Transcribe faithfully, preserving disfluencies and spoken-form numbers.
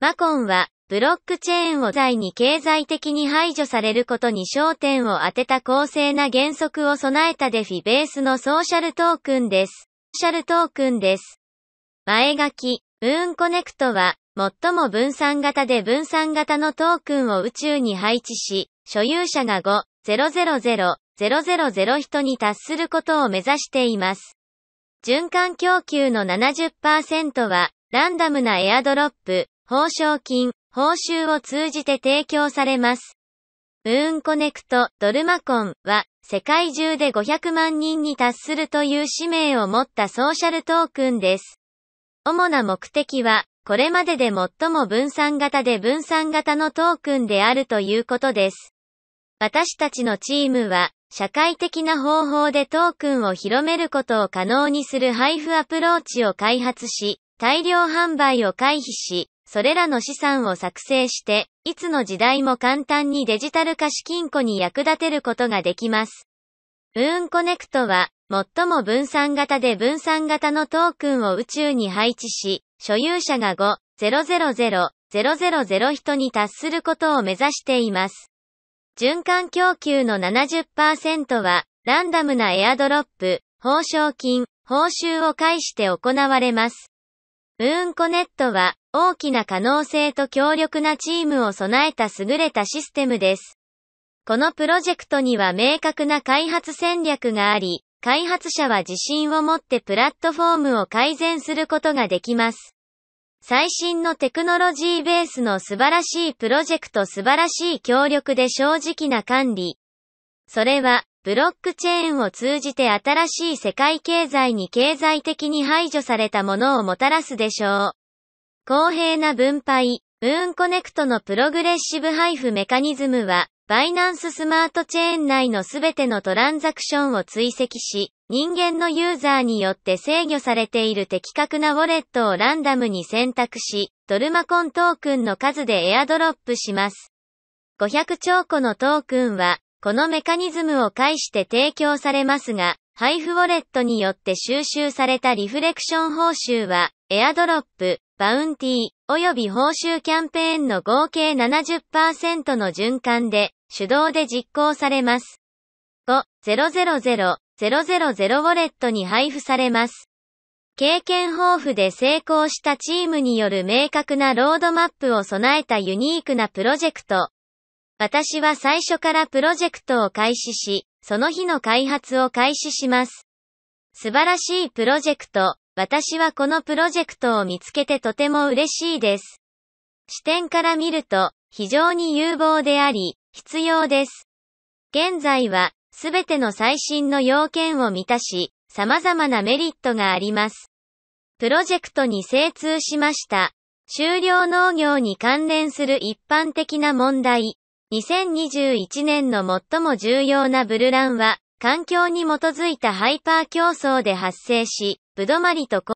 ワコンは、ブロックチェーンを罪に経済的に排除されることに焦点を当てた公正な原則を備えたデフィベースのソーシャルトークンです。ソーシャルトークンです。前書き、ムーンコネクトは、最も分散型で分散型のトークンを宇宙に配置し、所有者がごまるまるまるまるまるまる人に達することを目指しています。循環供給の ななじゅっパーセント は、ランダムなエアドロップ、報奨金、報酬を通じて提供されます。ムーンコネクト、ドルマコンは、世界中でごひゃくまんにんに達するという使命を持ったソーシャルトークンです。主な目的は、これまでで最も分散型で分散型のトークンであるということです。私たちのチームは、社会的な方法でトークンを広めることを可能にする配布アプローチを開発し、大量販売を回避し、それらの資産を作成して、いつの時代も簡単にデジタル化資金庫に役立てることができます。ムーンコネクトは、最も分散型で分散型のトークンを宇宙に配置し、所有者がごまるまるまるまるまるまる人に達することを目指しています。循環供給の ななじゅっパーセント は、ランダムなエアドロップ、報奨金、報酬を介して行われます。ムーンコネットは、大きな可能性と強力なチームを備えた優れたシステムです。このプロジェクトには明確な開発戦略があり、開発者は自信を持ってプラットフォームを改善することができます。最新のテクノロジーベースの素晴らしいプロジェクト、素晴らしい協力で正直な管理。それは、ブロックチェーンを通じて新しい世界経済に経済的に排除されたものをもたらすでしょう。公平な分配、ムーンコネクトのプログレッシブ配布メカニズムは、バイナンススマートチェーン内のすべてのトランザクションを追跡し、人間のユーザーによって制御されている的確なウォレットをランダムに選択し、ドルマコントークンの数でエアドロップします。ごひゃくちょうこのトークンは、このメカニズムを介して提供されますが、配布ウォレットによって収集されたリフレクション報酬は、エアドロップ、バウンティー、及び報酬キャンペーンの合計 ななじゅっパーセント の循環で、手動で実行されます。ごまるまるまるまるまるまるウォレットに配布されます。経験豊富で成功したチームによる明確なロードマップを備えたユニークなプロジェクト。私は最初からプロジェクトを開始し、その日の開発を開始します。素晴らしいプロジェクト。私はこのプロジェクトを見つけてとても嬉しいです。視点から見ると、非常に有望であり、必要です。現在は、すべての最新の要件を満たし、様々なメリットがあります。プロジェクトに精通しました。終了農業に関連する一般的な問題。にせんにじゅういちねんの最も重要なブルランは、環境に基づいたハイパー競争で発生し、ぶどまりと